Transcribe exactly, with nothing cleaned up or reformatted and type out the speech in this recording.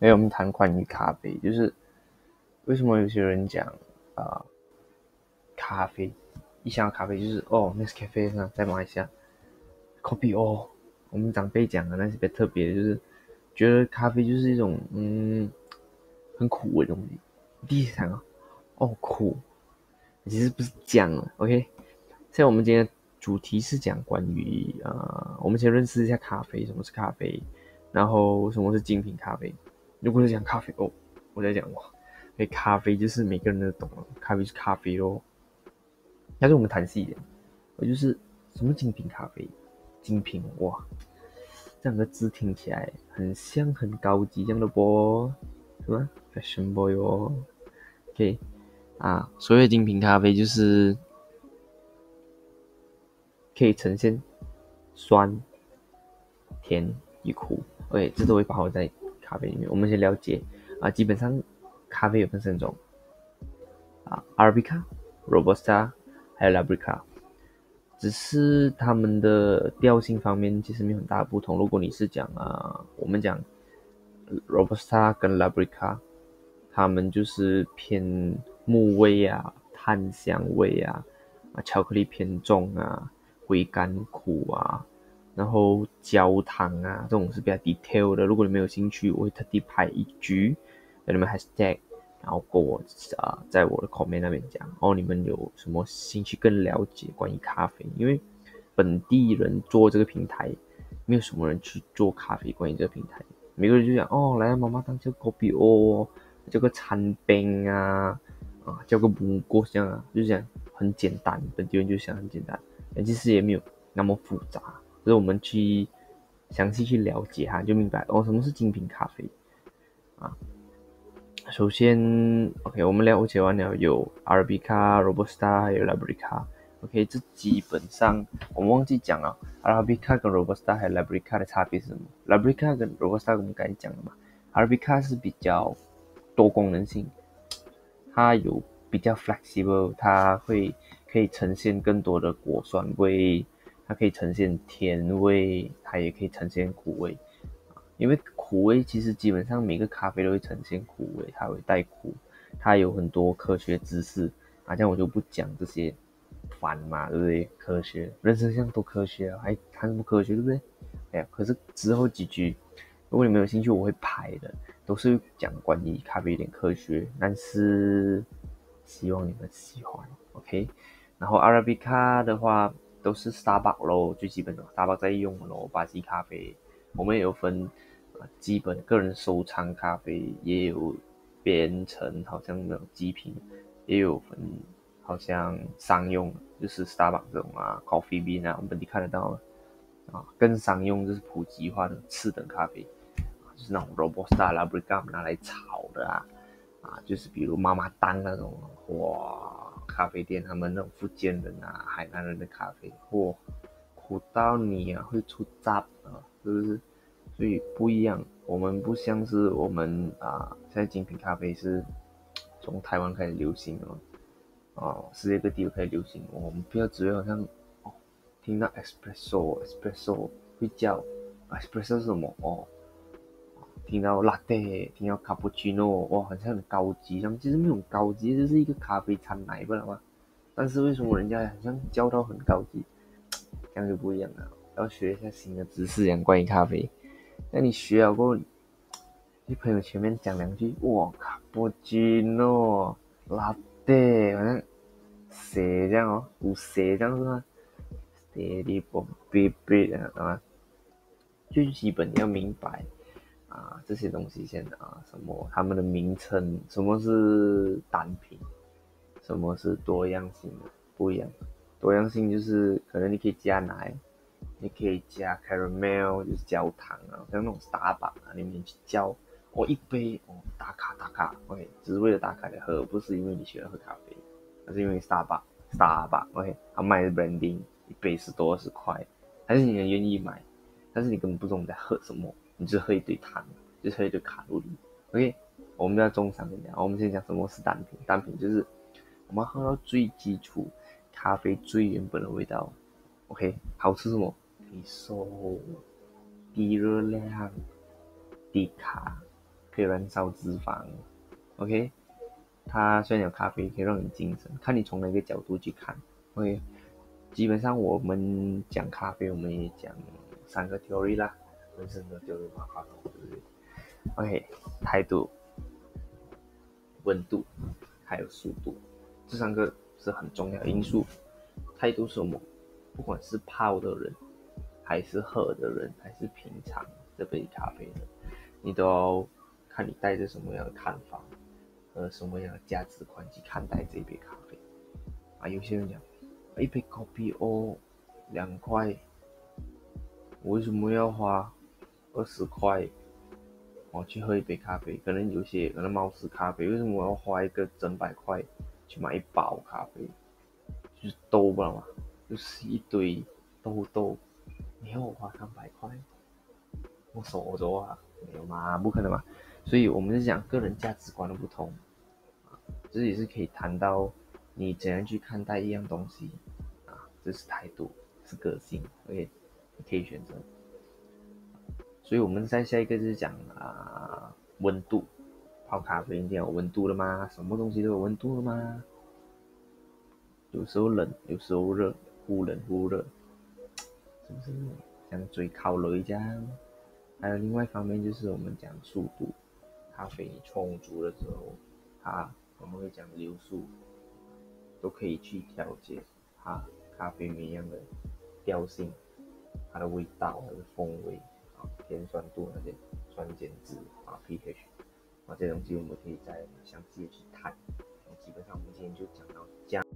没有我们谈关于咖啡，就是为什么有些人讲啊、呃，咖啡一想到咖啡就是哦 Nescafe 呢，在马来西亚 copy 哦，我们长辈讲的那些比较特别，就是觉得咖啡就是一种嗯很苦的东西。第一想啊，哦苦，其实不是讲了 ，OK。像我们今天的主题是讲关于啊、呃，我们先认识一下咖啡，什么是咖啡，然后什么是精品咖啡。如果是讲咖啡哦，我在讲哇，因为咖啡就是每个人都懂了，咖啡是咖啡咯。但是我们谈细一点，我就是什么精品咖啡，精品哇，这两个字听起来很像很高级这样的啵，什么 fashion boy 哦 ，OK 啊，所谓精品咖啡就是。可以呈现酸、甜与苦，对，这都会包在咖啡里面。我们先了解啊，基本上咖啡有分三种啊 ，Arabica、Robusta 还有 Liberica， 只是它们的调性方面其实没有很大的不同。如果你是讲啊，我们讲 Robusta 跟 Liberica， 它们就是偏木味啊、炭香味啊、啊巧克力偏重啊。回甘苦啊，然后焦糖啊，这种是比较 detail 的。如果你们有兴趣，我会特地拍一局，给你们 hashtag， 然后跟我啊、呃，在我的 comment 那边讲。哦，你们有什么兴趣更了解关于咖啡？因为本地人做这个平台，没有什么人去做咖啡关于这个平台。每个人就讲哦，来妈妈当叫 kopi o， 叫个餐饼啊，啊叫个木锅这样啊，就这样很简单。本地人就想很简单。其实也没有那么复杂，所以我们去详细去了解它，就明白哦，什么是精品咖啡啊。首先 ，OK， 我们了解完了有 Arabica、Robusta 还有 Liberica。OK， 这基本上我们忘记讲了 ，Arabica 跟 Robusta 还有 Liberica 的差别是什么 ？Liberica 跟 Robusta 我们刚才讲了嘛 ，Arabica 是比较多功能性，它有比较 flexible， 它会。可以呈现更多的果酸味，它可以呈现甜味，它也可以呈现苦味。因为苦味其实基本上每个咖啡都会呈现苦味，它会带苦，它有很多科学知识啊，这样我就不讲这些烦嘛，对不对？科学，人生这样多科学啊，还谈什么科学，对不对？哎呀，可是之后几局，如果你们有兴趣，我会拍的，都是讲关于咖啡有点科学，但是希望你们喜欢 ，OK。然后 Arabica 的话都是 Starbucks 咯，最基本的 Starbucks 在用咯，巴西咖啡。我们也有分、呃、基本个人收藏咖啡，也有编程好像那种极品，也有分好像商用，就是 Starbucks 这种啊 ，Coffee Bean 啊，我们本地看得到了啊。更商用就是普及化的次等咖啡，就是那种 Robusta、Liberica 拿来炒的啊，啊，就是比如妈妈档那种，哇。咖啡店，他们那种福建人啊、海南人的咖啡，哇，苦到你啊，会出渣啊，是不是？所以不一样，我们不像是我们啊，现在精品咖啡是从台湾开始流行了，哦，世界各地都开始流行。我们不要只会好像哦，听到 espresso，espresso 会叫 espresso 是什么哦？听到 latte， 听到 cappuccino， 哇，好像很高级，他们其实没有高级，就是一个咖啡掺奶不然嘛。但是为什么人家好像教到很高级，这样就不一样了。要学一下新的知识，讲关于咖啡。那你学了过后，你朋友前面讲两句，哇 ，cappuccino、latte， 好像蛇这样哦，有蛇这样是吗 ？Steady baby baby 啊，最基本要明白。啊，这些东西先啊，什么他们的名称，什么是单品，什么是多样性的，不一样。多样性就是可能你可以加奶，你可以加 caramel， 就是焦糖啊，像那种 Starbucks 啊，你们去叫哦一杯哦打卡打卡 ，OK， 只是为了打卡来喝，不是因为你喜欢喝咖啡，而是因为 Starbucks Starbucks OK， 它卖的 branding 一杯十多二十块，还是你很愿意买，但是你根本不懂在喝什么。你就喝一堆糖，就喝一堆卡路里。OK， 我们要中上一点，我们先讲什么是单品。单品就是我们喝到最基础咖啡最原本的味道。OK， 好吃什么？低瘦、低热量、低卡、可以燃烧脂肪 ，OK， 它虽然有咖啡可以让你精神，看你从哪个角度去看 ，OK， 基本上我们讲咖啡，我们也讲三个 theory 啦，人生的 theory 嘛，发动对不对 ？OK， 态度、温度还有速度，这三个是很重要的因素。态度是我们不管是泡的人，还是喝的人，还是平常这杯咖啡的，你都要看你带着什么样的看法和什么样的价值观去看待这杯咖啡啊。有些人讲一杯 Kopi O 两块，我为什么要花二十块我去喝一杯咖啡？可能有些可能猫屎咖啡，为什么我要花一个整百块去买一包咖啡？就是豆不了嘛，就是一堆豆豆。你要我花三百块，我手着啊，没有嘛，不可能嘛。所以我们是讲个人价值观的不同，啊，这也是可以谈到你怎样去看待一样东西啊，这是态度，是个性 ，OK， 你可以选择。所以我们再下一个就是讲啊、呃、温度，泡咖啡一定要有温度的嘛，什么东西都有温度的嘛，有时候冷，有时候热，忽冷忽热。是不是像最靠雷这样？还有另外一方面就是我们讲速度，咖啡充足的时候，它我们会讲流速，都可以去调节它咖啡每样的调性，它的味道、它的风味啊、甜酸度那些酸碱值啊、pH 啊这些东西，我们可以再详细的去谈。基本上我们今天就讲到这样。